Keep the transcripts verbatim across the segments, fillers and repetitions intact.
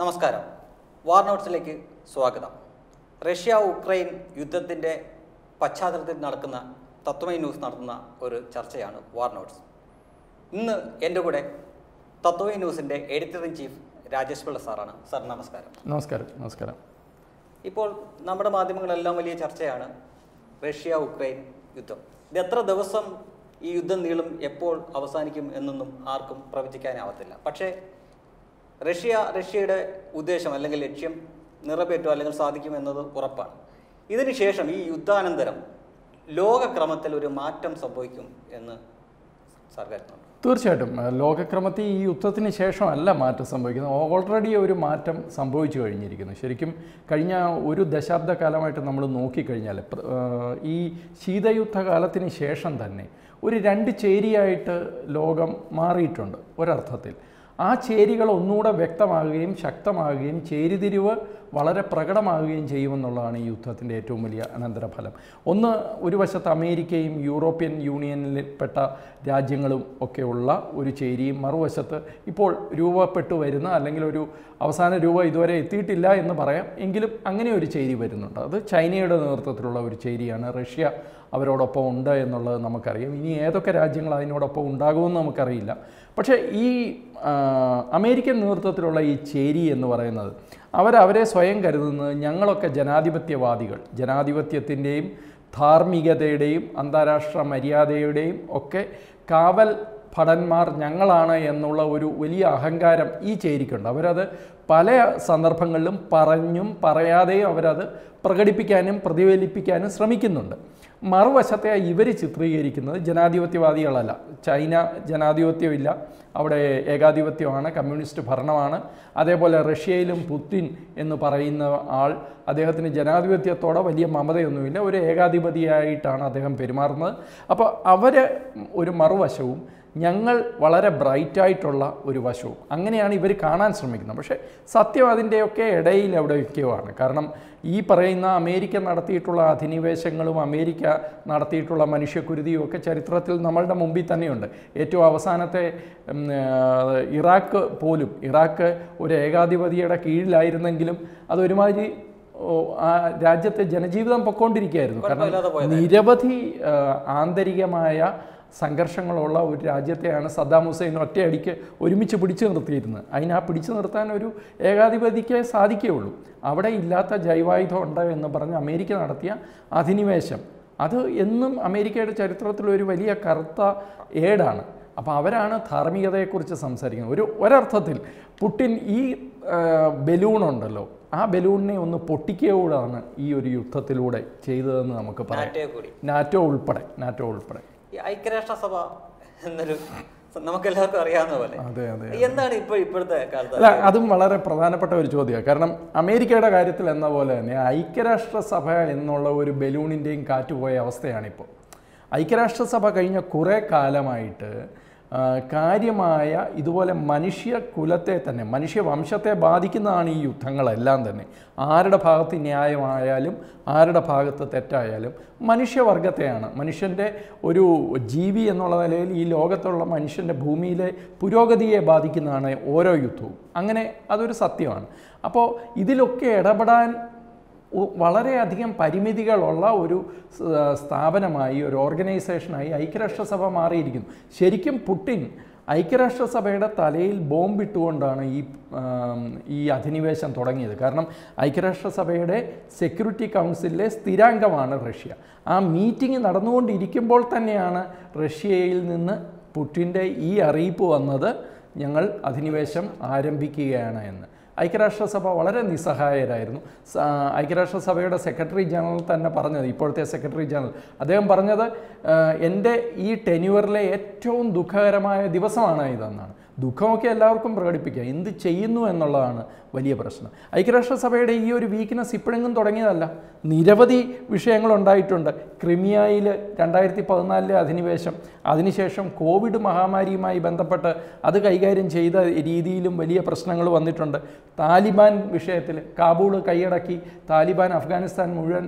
നമസ്കാരം. വാർ നോട്ട്സിലേക്ക് സ്വാഗതം. Russia Ukraine യുദ്ധത്തിൻ്റെ പശ്ചാത്തലത്തിൽ നടക്കുന്ന തത്വമയി ന്യൂസ് നടത്തുന്ന ഒരു ചർച്ചയാണ് വാർ നോട്ട്സ്. ഇന്ന് എൻ്റെ കൂടെ തത്വമയി ന്യൂസിൻ്റെ editor in chief Rajesh Pillai സാറാണ്. സാർ നമസ്കാരം. നമസ്കാരം. നമസ്കാരം. ഇപ്പോൾ നമ്മുടെ മാധ്യമങ്ങളെല്ലാം വലിയ ചർച്ചയാണ് റഷ്യ ഉക്രൈൻ യുദ്ധം. ഇത് എത്ര ദിവസം ഈ യുദ്ധം നീളും, എപ്പോൾ അവസാനിക്കും എന്നൊന്നും ആർക്കും പ്രവചിക്കാനാവത്തില്ല. പക്ഷേ റഷ്യ റഷ്യയുടെ ഉദ്ദേശം അല്ലെങ്കിൽ ലക്ഷ്യം നിറവേറ്റുക അല്ലെങ്കിൽ സാധിക്കുമെന്നത് ഉറപ്പാണ്. ഇതിനുശേഷം ഈ യുദ്ധാനന്തരം ലോകക്രമത്തിൽ ഒരു മാറ്റം സംഭവിക്കും എന്ന് സാർ കരുതുന്നുണ്ട്? തീർച്ചയായിട്ടും ലോകക്രമത്തിൽ ഈ യുദ്ധത്തിന് ശേഷമല്ല മാറ്റം സംഭവിക്കുന്നത്. ഓൾറെഡി ഒരു മാറ്റം സംഭവിച്ചു കഴിഞ്ഞിരിക്കുന്നു. ശരിക്കും കഴിഞ്ഞ ഒരു ദശാബ്ദക്കാലമായിട്ട് നമ്മൾ നോക്കിക്കഴിഞ്ഞാൽ ഈ ശീതയുദ്ധകാലത്തിന് ശേഷം തന്നെ ഒരു രണ്ട് ചേരിയായിട്ട് ലോകം മാറിയിട്ടുണ്ട്. ഒരർത്ഥത്തിൽ ആ ചേരികൾ ഒന്നുകൂടെ വ്യക്തമാകുകയും ശക്തമാകുകയും ചേരിതിരിവ് വളരെ പ്രകടമാകുകയും ചെയ്യുമെന്നുള്ളതാണ് ഈ യുദ്ധത്തിൻ്റെ ഏറ്റവും വലിയ അനന്തരഫലം. ഒന്ന്, ഒരു വശത്ത് അമേരിക്കയും യൂറോപ്യൻ യൂണിയനിൽപ്പെട്ട രാജ്യങ്ങളും ഒക്കെയുള്ള ഒരു ചേരിയും, മറുവശത്ത് ഇപ്പോൾ രൂപപ്പെട്ടു വരുന്ന അല്ലെങ്കിൽ ഒരു അവസാന രൂപം ഇതുവരെ എത്തിയിട്ടില്ല എന്ന് പറയാം, എങ്കിലും അങ്ങനെ ഒരു ചേരി വരുന്നുണ്ട്. അത് ചൈനയുടെ നേതൃത്വത്തിലുള്ള ഒരു ചേരിയാണ്. റഷ്യ അവരോടൊപ്പം ഉണ്ട് എന്നുള്ളത് നമുക്കറിയാം. ഇനി ഏതൊക്കെ രാജ്യങ്ങൾ അതിനോടൊപ്പം ഉണ്ടാകുമെന്ന് നമുക്കറിയില്ല. പക്ഷേ ഈ അമേരിക്കൻ നേതൃത്വത്തിലുള്ള ഈ ചേരി എന്ന് പറയുന്നത് അവരവരെ സ്വയം കരുതുന്നത് ഞങ്ങളൊക്കെ ജനാധിപത്യവാദികൾ, ജനാധിപത്യത്തിൻ്റെയും ധാർമ്മികതയുടെയും അന്താരാഷ്ട്ര മര്യാദയുടെയും ഒക്കെ കാവൽ ഭടന്മാർ ഞങ്ങളാണ് എന്നുള്ള ഒരു വലിയ അഹങ്കാരം ഈ ചേരിക്കുണ്ട്. അവരത് പല സന്ദർഭങ്ങളിലും പറഞ്ഞും പറയാതെയും അവരത് പ്രകടിപ്പിക്കാനും പ്രതിഫലിപ്പിക്കാനും ശ്രമിക്കുന്നുണ്ട്. മറുവശത്തെ ഇവർ ചിത്രീകരിക്കുന്നത് ജനാധിപത്യവാദികളല്ല. ചൈന ജനാധിപത്യമില്ല, അവിടെ ഏകാധിപത്യമാണ്, കമ്മ്യൂണിസ്റ്റ് ഭരണമാണ്. അതേപോലെ റഷ്യയിലും പുടിൻ എന്ന് പറയുന്ന ആൾ, അദ്ദേഹത്തിന് ജനാധിപത്യത്തോടെ വലിയ മമതയൊന്നുമില്ല, ഒരു ഏകാധിപതിയായിട്ടാണ് അദ്ദേഹം പെരുമാറുന്നത്. അപ്പോൾ അവർ ഒരു മറുവശവും ഞങ്ങൾ വളരെ ബ്രൈറ്റായിട്ടുള്ള ഒരു വശവും അങ്ങനെയാണ് ഇവർ കാണാൻ ശ്രമിക്കുന്നത്. പക്ഷേ സത്യം അതിൻ്റെയൊക്കെ ഇടയിൽ എവിടെയൊക്കെയോ ആണ്. കാരണം ഈ പറയുന്ന അമേരിക്ക നടത്തിയിട്ടുള്ള അധിനിവേശങ്ങളും അമേരിക്ക നടത്തിയിട്ടുള്ള മനുഷ്യക്കുരുതിയും ഒക്കെ ചരിത്രത്തിൽ നമ്മളുടെ മുമ്പിൽ തന്നെയുണ്ട്. ഏറ്റവും അവസാനത്തെ ഇറാഖ് പോലും, ഇറാഖ് ഒരു ഏകാധിപതിയുടെ കീഴിലായിരുന്നെങ്കിലും അതൊരുമാതിരി ആ രാജ്യത്തെ ജനജീവിതം പൊക്കോണ്ടിരിക്കുകയായിരുന്നു. കാരണം നിരവധി ആന്തരികമായ സംഘർഷങ്ങളുള്ള ഒരു രാജ്യത്തെയാണ് സദ്ദാം ഹുസൈൻ ഒറ്റയടിക്ക് ഒരുമിച്ച് പിടിച്ചു നിർത്തിയിരുന്നത്. അതിനാ പിടിച്ചു നിർത്താൻ ഒരു ഏകാധിപതിക്ക് സാധിക്കുകയുള്ളൂ. അവിടെ ഇല്ലാത്ത ജൈവായുധം ഉണ്ട് എന്ന് പറഞ്ഞ് അമേരിക്ക നടത്തിയ അധിനിവേശം അത് എന്നും അമേരിക്കയുടെ ചരിത്രത്തിലൊരു വലിയ കറുത്ത ഏടാണ്. അപ്പോൾ അവരാണ് ധാർമ്മികതയെക്കുറിച്ച് സംസാരിക്കുന്നത്. ഒരു ഒരർത്ഥത്തിൽ പുടിൻ ഈ ബലൂണുണ്ടല്ലോ, ആ ബലൂണിനെ ഒന്ന് പൊട്ടിക്കുകയോടാണ് ഈ ഒരു യുദ്ധത്തിലൂടെ ചെയ്തതെന്ന് നമുക്ക് പറയാം. നാറ്റോ ഉൾപ്പെടെ നാറ്റോ ഉൾപ്പെടെ ഐക്യരാഷ്ട്രസഭ എന്നൊരു നമുക്ക് എല്ലാവർക്കും അറിയാവുന്ന പോലെ എന്താണ് ഇപ്പോൾ ഇപ്പോഴത്തെ കാലത്ത്? അല്ല, അതും വളരെ പ്രധാനപ്പെട്ട ഒരു ചോദ്യമാണ്. കാരണം അമേരിക്കയുടെ കാര്യത്തിൽ എന്ന പോലെ തന്നെ ഐക്യരാഷ്ട്രസഭ എന്നുള്ള ഒരു ബലൂണിൻ്റെയും കാറ്റുപോയ അവസ്ഥയാണിപ്പോൾ. ഐക്യരാഷ്ട്രസഭ കഴിഞ്ഞ കുറേ കാലമായിട്ട് കാര്യമായ ഇതുപോലെ മനുഷ്യകുലത്തെ തന്നെ, മനുഷ്യവംശത്തെ ബാധിക്കുന്നതാണ് ഈ യുദ്ധങ്ങളെല്ലാം തന്നെ. ആരുടെ ഭാഗത്ത് ന്യായമായാലും ആരുടെ ഭാഗത്ത് തെറ്റായാലും മനുഷ്യവർഗത്തെയാണ്, മനുഷ്യൻ്റെ ഒരു ജീവി എന്നുള്ള നിലയിൽ ഈ ലോകത്തുള്ള മനുഷ്യൻ്റെ ഭൂമിയിലെ പുരോഗതിയെ ബാധിക്കുന്നതാണ് ഓരോ യുദ്ധവും. അങ്ങനെ അതൊരു സത്യമാണ്. അപ്പോൾ ഇതിലൊക്കെ ഇടപെടാൻ വളരെയധികം പരിമിതികളുള്ള ഒരു സ്ഥാപനമായി, ഒരു ഓർഗനൈസേഷനായി ഐക്യരാഷ്ട്രസഭ മാറിയിരിക്കുന്നു. ശരിക്കും പുടിൻ ഐക്യരാഷ്ട്രസഭയുടെ തലയിൽ ബോംബിട്ടുകൊണ്ടാണ് ഈ ഈ അധിനിവേശം തുടങ്ങിയത്. കാരണം ഐക്യരാഷ്ട്രസഭയുടെ സെക്യൂരിറ്റി കൗൺസിലിലെ സ്ഥിരാംഗമാണ് റഷ്യ. ആ മീറ്റിംഗ് നടന്നുകൊണ്ടിരിക്കുമ്പോൾ തന്നെയാണ് റഷ്യയിൽ നിന്ന് പുടിൻ്റെ ഈ അറിയിപ്പ് വന്നത്, ഞങ്ങൾ അധിനിവേശം ആരംഭിക്കുകയാണ് എന്ന്. ഐക്യരാഷ്ട്രസഭ വളരെ നിസ്സഹായരായിരുന്നു. ഐക്യരാഷ്ട്രസഭയുടെ സെക്രട്ടറി ജനറൽ തന്നെ പറഞ്ഞത്, ഇപ്പോഴത്തെ സെക്രട്ടറി ജനറൽ അദ്ദേഹം പറഞ്ഞത് എൻ്റെ ഈ ടെന്യൂറിലെ ഏറ്റവും ദുഃഖകരമായ ദിവസമാണ് ഇതെന്നാണ്. ദുഃഖമൊക്കെ എല്ലാവർക്കും പ്രകടിപ്പിക്കുക, എന്ത് ചെയ്യുന്നു എന്നുള്ളതാണ് വലിയ പ്രശ്നം. ഐക്യരാഷ്ട്രസഭയുടെ ഈ ഒരു വീക്ക്നെസ് ഇപ്പോഴെങ്കിലും തുടങ്ങിയതല്ല, നിരവധി വിഷയങ്ങളുണ്ടായിട്ടുണ്ട്. ക്രിമിയയിൽ രണ്ടായിരത്തി പതിനാലിലെ അധിനിവേശം, അതിനുശേഷം കോവിഡ് മഹാമാരിയുമായി ബന്ധപ്പെട്ട് അത് കൈകാര്യം ചെയ്ത രീതിയിലും വലിയ പ്രശ്നങ്ങൾ വന്നിട്ടുണ്ട്. താലിബാൻ വിഷയത്തിൽ കാബൂൾ കൈയടക്കി താലിബാൻ അഫ്ഗാനിസ്ഥാൻ മുഴുവൻ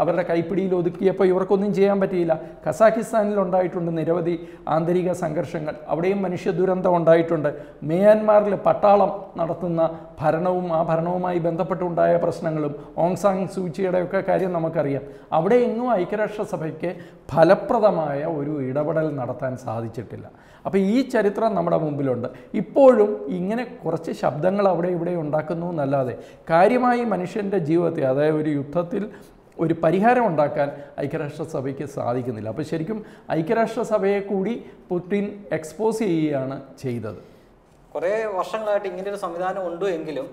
അവരുടെ കൈപ്പിടിയിൽ ഒതുക്കിയപ്പോൾ ഇവർക്കൊന്നും ചെയ്യാൻ പറ്റിയില്ല. ഖസാക്കിസ്ഥാനിൽ ഉണ്ടായിട്ടുണ്ട് നിരവധി ആന്തരിക സംഘർഷങ്ങൾ, അവിടെയും മനുഷ്യ ദുരന്തം ഉണ്ടായിട്ടുണ്ട്. മ്യാൻമാറിൽ പട്ടാളം നടത്തുന്ന ഭരണവും ആ ഭരണവുമായി ബന്ധപ്പെട്ടുണ്ടായ പ്രശ്നങ്ങളും ഓങ് സാങ് സൂചിയുടെയൊക്കെ കാര്യം നമുക്കറിയാം. അവിടെ എങ്ങും ഐക്യരാഷ്ട്രസഭയ്ക്ക് ഫലപ്രദമായ ഒരു ഇടപെടൽ നടത്താൻ സാധിച്ചിട്ടില്ല. അപ്പോൾ ഈ ചരിത്രം നമ്മുടെ മുമ്പിലുണ്ട്. ഇപ്പോഴും ഇങ്ങനെ കുറച്ച് ശബ്ദങ്ങൾ അവിടെ ഇവിടെ ഉണ്ടാക്കുന്നു എന്നല്ലാതെ കാര്യമായി മനുഷ്യൻ്റെ ജീവിതത്തെ, അതായത് ഒരു യുദ്ധത്തിൽ ഒരു പരിഹാരം ഉണ്ടാക്കാൻ ഐക്യരാഷ്ട്രസഭയ്ക്ക് സാധിക്കുന്നില്ല. അപ്പോൾ ശരിക്കും ഐക്യരാഷ്ട്രസഭയെ കൂടി പുടിൻ എക്സ്പോസ് ചെയ്യുകയാണ് ചെയ്തത്. കുറേ വർഷങ്ങളായിട്ട് ഇങ്ങനൊരു സംവിധാനം ഉണ്ട് എങ്കിലും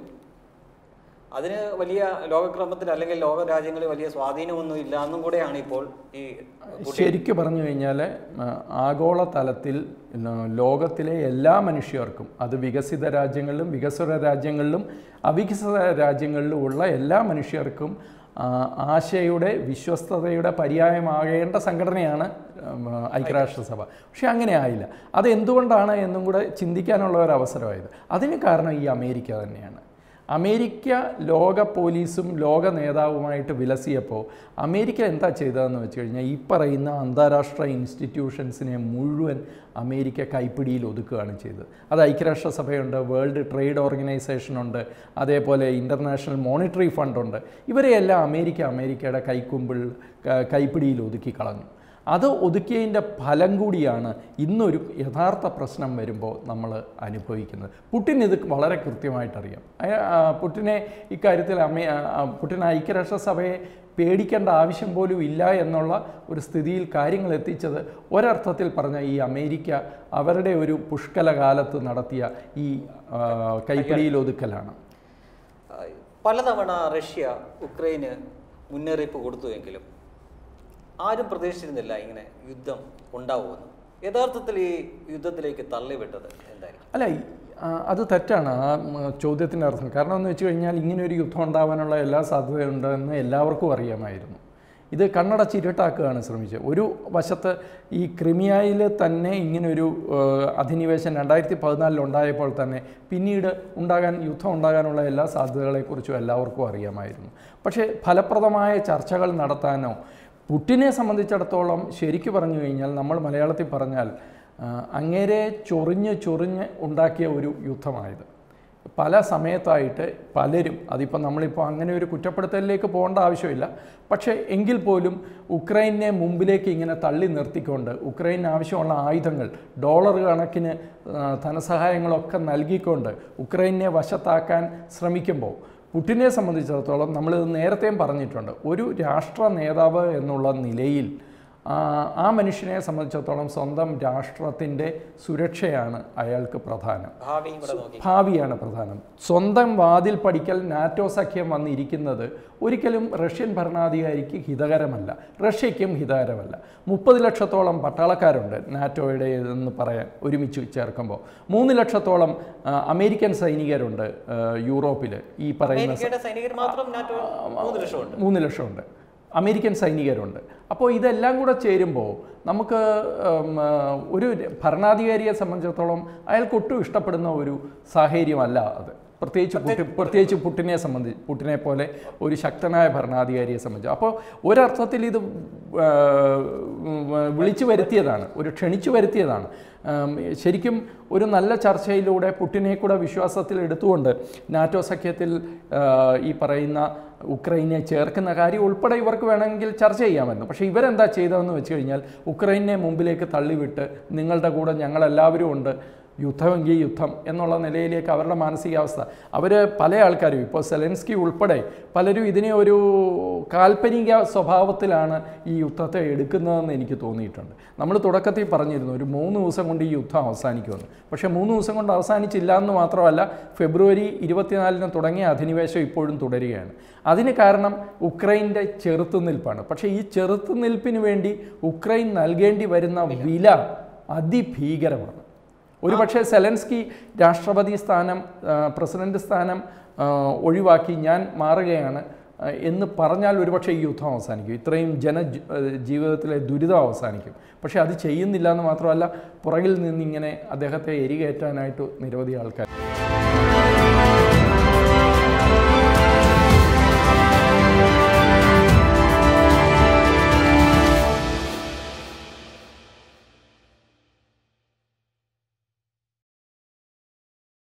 അതിന് വലിയ ലോകക്രമത്തിൽ അല്ലെങ്കിൽ ലോക രാജ്യങ്ങളിൽ വലിയ സ്വാധീനമൊന്നും ഇല്ല എന്നും കൂടെയാണ് ഇപ്പോൾ ഈ ശരിക്കും പറഞ്ഞു കഴിഞ്ഞാൽ ആഗോളതലത്തിൽ ലോകത്തിലെ എല്ലാ മനുഷ്യർക്കും, അത് വികസിത രാജ്യങ്ങളിലും വികസ്വര രാജ്യങ്ങളിലും അവികസിത രാജ്യങ്ങളിലും ഉള്ള എല്ലാ മനുഷ്യർക്കും ആശയുടെ വിശ്വസ്തതയുടെ പര്യായമാകേണ്ട സംഘടനയാണ് ഐക്യരാഷ്ട്രസഭ. പക്ഷെ അങ്ങനെ ആയില്ല. അതെന്തുകൊണ്ടാണ് എന്നും കൂടെ ചിന്തിക്കാനുള്ള ഒരു അവസരമായത്. അതിന് കാരണം ഈ അമേരിക്ക തന്നെയാണ്. അമേരിക്ക ലോക പോലീസും ലോക നേതാവുമായിട്ട് വിലസിയപ്പോൾ അമേരിക്ക എന്താ ചെയ്തതെന്ന് വെച്ച് കഴിഞ്ഞാൽ ഈ പറയുന്ന അന്താരാഷ്ട്ര ഇൻസ്റ്റിറ്റ്യൂഷൻസിനെ മുഴുവൻ അമേരിക്ക കൈപ്പിടിയിൽ ഒതുക്കുകയാണ് ചെയ്തത്. അത് ഐക്യരാഷ്ട്രസഭയുണ്ട്, വേൾഡ് ട്രേഡ് ഓർഗനൈസേഷനുണ്ട്, അതേപോലെ ഇൻ്റർനാഷണൽ മോണിറ്ററി ഫണ്ടുണ്ട്. ഇവരെയെല്ലാം അമേരിക്ക അമേരിക്കയുടെ കൈക്കുമ്പിൾ കൈപ്പിടിയിൽ ഒതുക്കി കളഞ്ഞു. അത് ഒതുക്കിയതിൻ്റെ ഫലം കൂടിയാണ് ഇന്നൊരു യഥാർത്ഥ പ്രശ്നം വരുമ്പോൾ നമ്മൾ അനുഭവിക്കുന്നത്. പുടിൻ ഇത് വളരെ കൃത്യമായിട്ടറിയാം. പുടിനെ ഇക്കാര്യത്തിൽ അമേ പുടിൻ ഐക്യരാഷ്ട്രസഭയെ പേടിക്കേണ്ട ആവശ്യം പോലും ഇല്ല എന്നുള്ള ഒരു സ്ഥിതിയിൽ കാര്യങ്ങൾ എത്തിച്ചത് ഒരർത്ഥത്തിൽ പറഞ്ഞാൽ ഈ അമേരിക്ക അവരുടെ ഒരു പുഷ്കല കാലത്ത് നടത്തിയ ഈ കൈപ്പിടിയിൽ ഒതുക്കലാണ്. പലതവണ റഷ്യ ഉക്രൈന് മുന്നറിയിപ്പ് കൊടുത്തുവെങ്കിലും ആരും പ്രതീക്ഷിച്ചിരുന്നില്ല ഇങ്ങനെ യുദ്ധം ഉണ്ടാവുമെന്ന്. യഥാർത്ഥത്തിൽ ഈ യുദ്ധത്തിലേക്ക് തള്ളിവിട്ടത് എന്തായിരിക്കും? അല്ല, അത് തെറ്റാണ് ആ ചോദ്യത്തിൻ്റെ അർത്ഥം. കാരണം എന്ന് വെച്ച് കഴിഞ്ഞാൽ ഇങ്ങനെയൊരു യുദ്ധം ഉണ്ടാവാനുള്ള എല്ലാ സാധ്യതയുണ്ടെന്ന് എല്ലാവർക്കും അറിയാമായിരുന്നു. ഇത് കണ്ണടച്ചിരുട്ടാക്കുകയാണ് ശ്രമിച്ചത്. ഒരു വശത്ത് ഈ ക്രിമിയയിൽ തന്നെ ഇങ്ങനൊരു അധിനിവേശം രണ്ടായിരത്തി പതിനാലിൽ ഉണ്ടായപ്പോൾ തന്നെ പിന്നീട് ഉണ്ടാകാൻ യുദ്ധം ഉണ്ടാകാനുള്ള എല്ലാ സാധ്യതകളെക്കുറിച്ചും എല്ലാവർക്കും അറിയാമായിരുന്നു. പക്ഷേ ഫലപ്രദമായ ചർച്ചകൾ നടത്താനോ പുടിനെ സംബന്ധിച്ചിടത്തോളം ശരിക്കു പറഞ്ഞു കഴിഞ്ഞാൽ നമ്മൾ മലയാളത്തിൽ പറഞ്ഞാൽ അങ്ങേരെ ചൊറിഞ്ഞ് ചൊറിഞ്ഞ് ഉണ്ടാക്കിയ ഒരു യുദ്ധമായത്. പല സമയത്തായിട്ട് പലരും അതിപ്പോൾ നമ്മളിപ്പോൾ അങ്ങനെ ഒരു കുറ്റപ്പെടുത്തലിലേക്ക് പോകേണ്ട ആവശ്യമില്ല. പക്ഷേ എങ്കിൽ പോലും ഉക്രൈനെ മുമ്പിലേക്ക് ഇങ്ങനെ തള്ളി നിർത്തിക്കൊണ്ട് ഉക്രൈന് ആവശ്യമുള്ള ആയുധങ്ങൾ, ഡോളർ കണക്കിന് ധനസഹായങ്ങളൊക്കെ നൽകിക്കൊണ്ട് ഉക്രൈനെ വശത്താക്കാൻ ശ്രമിക്കുമ്പോൾ പുടിനെ സംബന്ധിച്ചിടത്തോളം നമ്മളിത് നേരത്തെയും പറഞ്ഞിട്ടുണ്ട്, ഒരു രാഷ്ട്ര നേതാവ് എന്നുള്ള നിലയിൽ ആ മനുഷ്യനെ സംബന്ധിച്ചിടത്തോളം സ്വന്തം രാഷ്ട്രത്തിൻ്റെ സുരക്ഷയാണ് അയാൾക്ക് പ്രധാനം, ഭാവിയാണ് പ്രധാനം. സ്വന്തം വാതിൽ പടിക്കൽ നാറ്റോ സഖ്യം വന്നിരിക്കുന്നത് ഒരിക്കലും റഷ്യൻ ഭരണാധികാരിക്ക് ഹിതകരമല്ല, റഷ്യയ്ക്കും ഹിതകരമല്ല. മുപ്പത് ലക്ഷത്തോളം പട്ടാളക്കാരുണ്ട് നാറ്റോയുടെ എന്ന് പറയാൻ ഒരുമിച്ച് ചേർക്കുമ്പോൾ. മൂന്ന് ലക്ഷത്തോളം അമേരിക്കൻ സൈനികരുണ്ട് യൂറോപ്പിൽ. ഈ പറയുന്ന മൂന്ന് ലക്ഷമുണ്ട് അമേരിക്കൻ സൈനികരുണ്ട്. അപ്പോൾ ഇതെല്ലാം കൂടെ ചേരുമ്പോൾ നമുക്ക് ഒരു ഭരണാധികാരിയെ സംബന്ധിച്ചിടത്തോളം അയാൾക്ക് ഒട്ടും ഇഷ്ടപ്പെടുന്ന ഒരു സാഹചര്യമല്ല അത്. പ്രത്യേകിച്ച് പുട്ടി പ്രത്യേകിച്ച് പുടിനെ സംബന്ധിച്ച് പുടിനെ പോലെ ഒരു ശക്തനായ ഭരണാധികാരിയെ സംബന്ധിച്ച്. അപ്പോൾ ഒരർത്ഥത്തിൽ ഇത് വിളിച്ചു വരുത്തിയതാണ്, ഒരു ക്ഷണിച്ചു വരുത്തിയതാണ്. ശരിക്കും ഒരു നല്ല ചർച്ചയിലൂടെ പുടിനെ കൂടെ വിശ്വാസത്തിൽ എടുത്തുകൊണ്ട് നാറ്റോ സഖ്യത്തിൽ ഈ പറയുന്ന ഉക്രൈനെ ചേർക്കുന്ന കാര്യം ഉൾപ്പെടെ ഇവർക്ക് വേണമെങ്കിൽ ചർച്ച ചെയ്യാമായിരുന്നു. പക്ഷേ ഇവരെന്താ ചെയ്തതെന്ന് വെച്ച് കഴിഞ്ഞാൽ ഉക്രൈനെ മുമ്പിലേക്ക് തള്ളിവിട്ട് നിങ്ങളുടെ കൂടെ ഞങ്ങളെല്ലാവരും ഉണ്ട്, യുദ്ധമെങ്കിൽ യുദ്ധം എന്നുള്ള നിലയിലേക്ക് അവരുടെ മാനസികാവസ്ഥ. അവർ പല ആൾക്കാരും ഇപ്പോൾ സെലൻസ്കി ഉൾപ്പെടെ പലരും ഇതിനെ ഒരു കാൽപ്പനിക സ്വഭാവത്തിലാണ് ഈ യുദ്ധത്തെ എടുക്കുന്നതെന്ന് എനിക്ക് തോന്നിയിട്ടുണ്ട്. നമ്മൾ തുടക്കത്തിൽ പറഞ്ഞിരുന്നു ഒരു മൂന്ന് ദിവസം കൊണ്ട് ഈ യുദ്ധം അവസാനിക്കുമെന്ന്. പക്ഷേ മൂന്ന് ദിവസം കൊണ്ട് അവസാനിച്ചില്ല എന്ന് മാത്രമല്ല, ഫെബ്രുവരി ഇരുപത്തിനാലിന് തുടങ്ങിയ അധിനിവേശം ഇപ്പോഴും തുടരുകയാണ്. അതിന് കാരണം ഉക്രൈൻ്റെ ചെറുത്തുനിൽപ്പാണ്. പക്ഷേ ഈ ചെറുത്തുനിൽപ്പിന് വേണ്ടി ഉക്രൈൻ നൽകേണ്ടി വരുന്ന വില അതിഭീകരമാണ്. ഒരു പക്ഷേ സെലൻസ്കി രാഷ്ട്രപതി സ്ഥാനം, പ്രസിഡന്റ് സ്ഥാനം ഒഴിവാക്കി ഞാൻ മാറുകയാണ് എന്ന് പറഞ്ഞാൽ ഒരുപക്ഷെ ഈ യുദ്ധം അവസാനിക്കും, ഇത്രയും ജന ജീവിതത്തിലെ ദുരിതം അവസാനിക്കും. പക്ഷേ അത് ചെയ്യുന്നില്ല എന്ന് മാത്രമല്ല, പുറകിൽ നിന്നിങ്ങനെ അദ്ദേഹത്തെ എരികേറ്റാനായിട്ട് നിരവധി ആൾക്കാർ